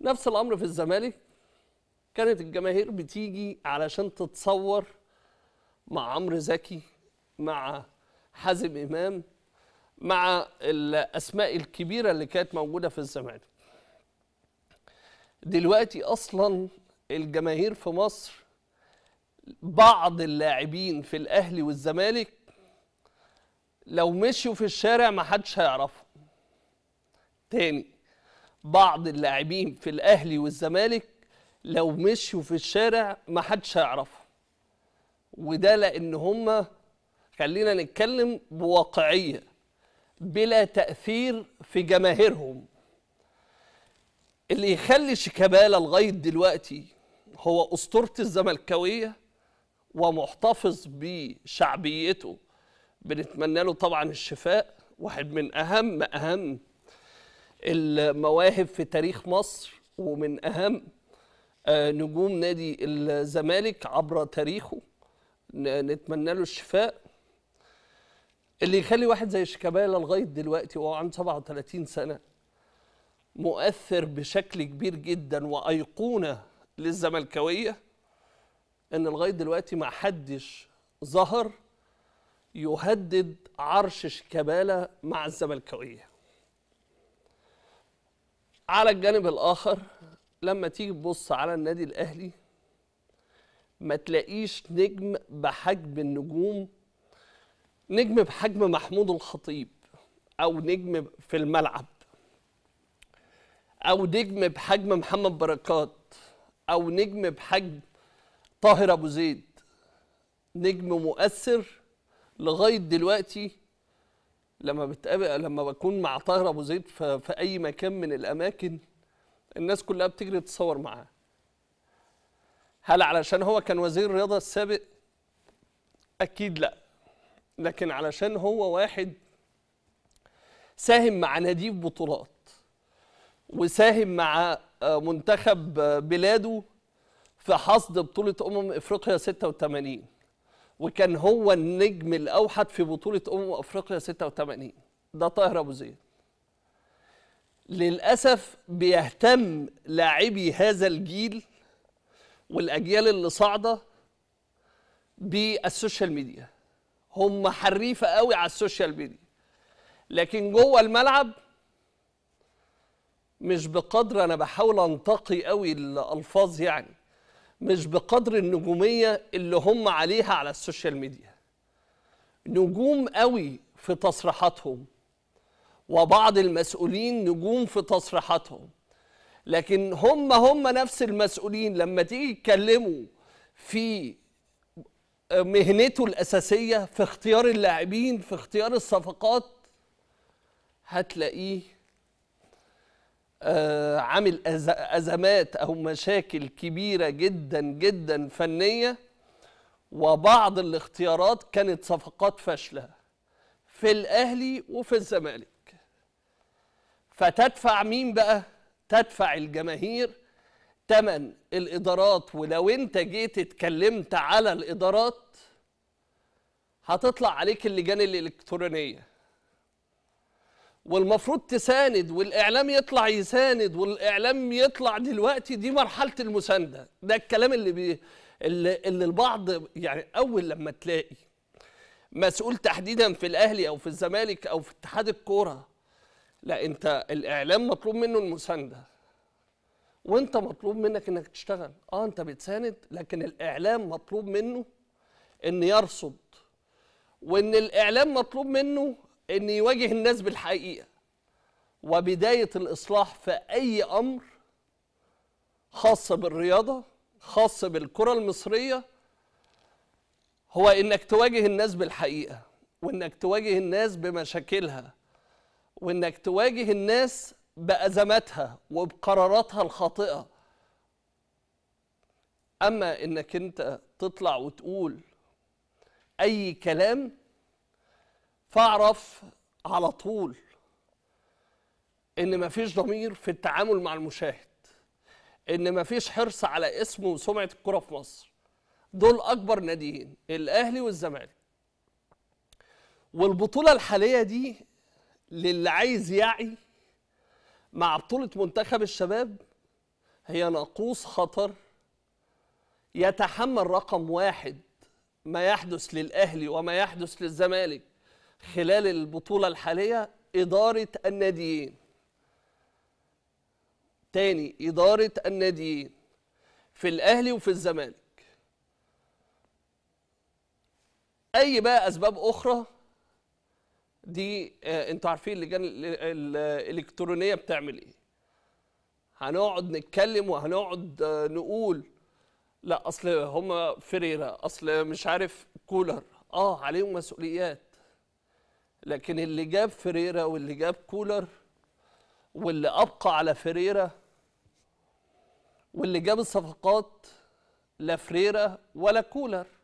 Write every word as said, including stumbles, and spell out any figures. نفس الامر في الزمالك، كانت الجماهير بتيجي علشان تتصور مع عمرو زكي، مع حازم امام، مع الاسماء الكبيره اللي كانت موجوده في الزمالك. دلوقتي اصلا الجماهير في مصر بعض اللاعبين في الاهلي والزمالك لو مشوا في الشارع ما حدش هيعرفهم. تاني، بعض اللاعبين في الاهلي والزمالك لو مشوا في الشارع ما حدش هيعرفهم، وده لان هم، خلينا نتكلم بواقعيه، بلا تاثير في جماهيرهم. اللي يخلي شيكابالا لغايه دلوقتي هو اسطوره الزملكاويه ومحتفظ بشعبيته، بنتمنى له طبعا الشفاء، واحد من اهم اهم المواهب في تاريخ مصر ومن اهم نجوم نادي الزمالك عبر تاريخه، نتمنى له الشفاء. اللي يخلي واحد زي شيكابالا لغايه دلوقتي وهو عنده سبعة وثلاثين سنه مؤثر بشكل كبير جدا وايقونه للزملكاويه، ان لغايه دلوقتي ما حدش ظهر يهدد عرش شيكابالا مع الزملكاويه. على الجانب الاخر لما تيجي تبص على النادي الاهلي ما تلاقيش نجم بحجم النجوم، نجم بحجم محمود الخطيب، او نجم في الملعب، او نجم بحجم محمد بركات، او نجم بحجم طاهر أبو زيد. نجم مؤثر لغايه دلوقتي. لما بتقابل لما بكون مع طاهر أبو زيد في اي مكان من الاماكن الناس كلها بتجري تتصور معاه. هل علشان هو كان وزير الرياضه السابق؟ اكيد لا، لكن علشان هو واحد ساهم مع ناديه بطولات، وساهم مع منتخب بلاده في حصد بطولة أمم أفريقيا ستة وثمانين، وكان هو النجم الأوحد في بطولة أمم أفريقيا ستة وثمانين. ده طاهر أبو زيد. للأسف بيهتم لاعبي هذا الجيل والأجيال اللي صاعدة بالسوشيال ميديا، هم حريفة قوي على السوشيال ميديا، لكن جوه الملعب مش بقدر، أنا بحاول أنتقي قوي الألفاظ، يعني مش بقدر النجومية اللي هم عليها على السوشيال ميديا. نجوم قوي في تصريحاتهم، وبعض المسؤولين نجوم في تصريحاتهم، لكن هم هم نفس المسؤولين لما تيجي يتكلموا في مهنته الأساسية، في اختيار اللاعبين، في اختيار الصفقات، هتلاقيه آه عامل أز... أزمات أو مشاكل كبيرة جدا جدا فنية، وبعض الاختيارات كانت صفقات فاشلة في الأهلي وفي الزمالك. فتدفع مين بقى؟ تدفع الجماهير تمن الإدارات. ولو أنت جيت اتكلمت على الإدارات هتطلع عليك اللجان الإلكترونية، والمفروض تساند، والاعلام يطلع يساند، والاعلام يطلع دلوقتي، دي مرحله المسانده. ده الكلام اللي بي اللي, اللي البعض، يعني اول لما تلاقي مسؤول تحديدا في الاهلي او في الزمالك او في اتحاد الكوره، لا، انت الاعلام مطلوب منه المسانده، وانت مطلوب منك انك تشتغل. اه انت بتساند، لكن الاعلام مطلوب منه ان يرصد، وان الاعلام مطلوب منه إن يواجه الناس بالحقيقة. وبداية الإصلاح في أي أمر خاص بالرياضة، خاص بالكرة المصرية، هو إنك تواجه الناس بالحقيقة، وإنك تواجه الناس بمشاكلها، وإنك تواجه الناس بأزماتها وبقراراتها الخاطئة. أما إنك أنت تطلع وتقول أي كلام، فاعرف على طول ان مفيش ضمير في التعامل مع المشاهد، ان مفيش حرص على اسم وسمعه الكره في مصر. دول اكبر ناديين، الاهلي والزمالك، والبطوله الحاليه دي للي عايز يعي مع بطوله منتخب الشباب هي ناقوس خطر يتحمل رقم واحد ما يحدث للأهلي وما يحدث للزمالك خلال البطولة الحالية إدارة الناديين. تاني، إدارة الناديين في الأهلي وفي الزمالك. أي بقى أسباب أخرى دي آه أنتوا عارفين اللجان الإلكترونية بتعمل إيه. هنقعد نتكلم وهنقعد آه نقول لا أصل هم فريرة، أصل مش عارف كولر، أه عليهم مسؤوليات، لكن اللي جاب فريرة واللي جاب كولر واللي أبقى على فريرة واللي جاب الصفقات لا فريرة ولا كولر.